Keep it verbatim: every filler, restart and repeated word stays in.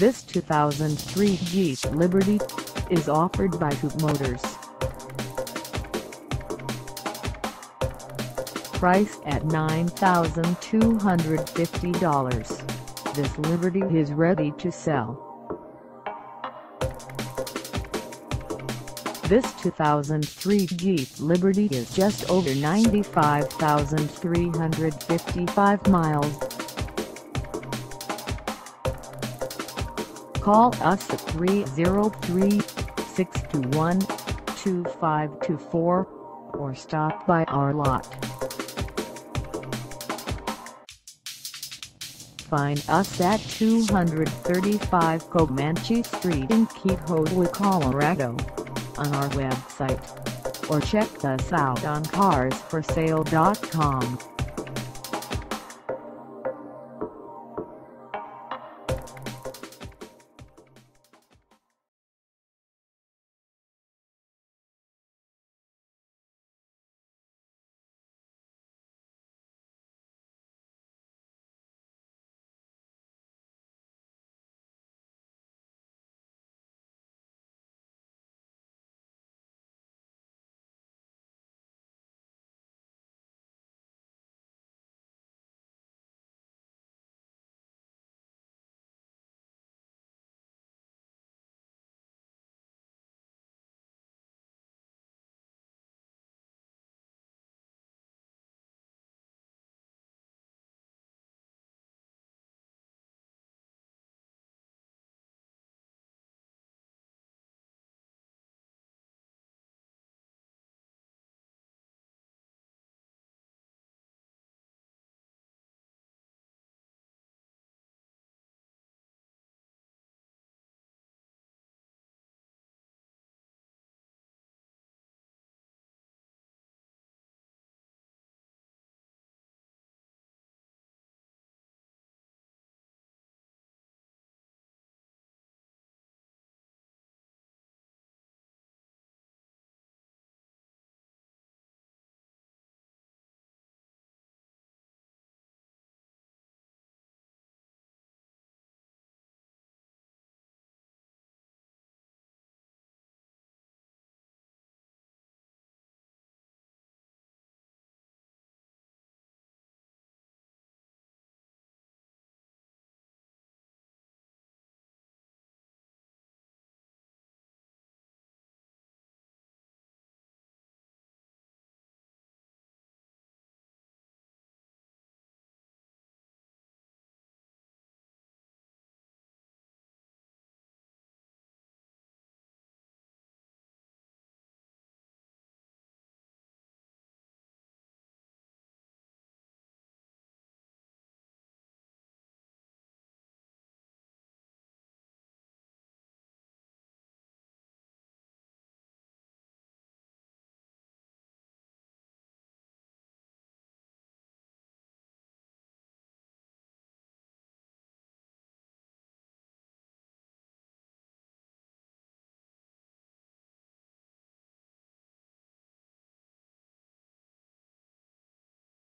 This two thousand three Jeep Liberty is offered by H O O Motors. Priced at nine thousand two hundred fifty dollars, this Liberty is ready to sell. This two thousand three Jeep Liberty is just over ninety-five thousand three hundred fifty-five miles. Call us at three zero three, six two one, two five two four or stop by our lot. Find us at two thirty-five Comanche Street in Kiowa, Colorado, on our website, or check us out on Cars for sale dot com.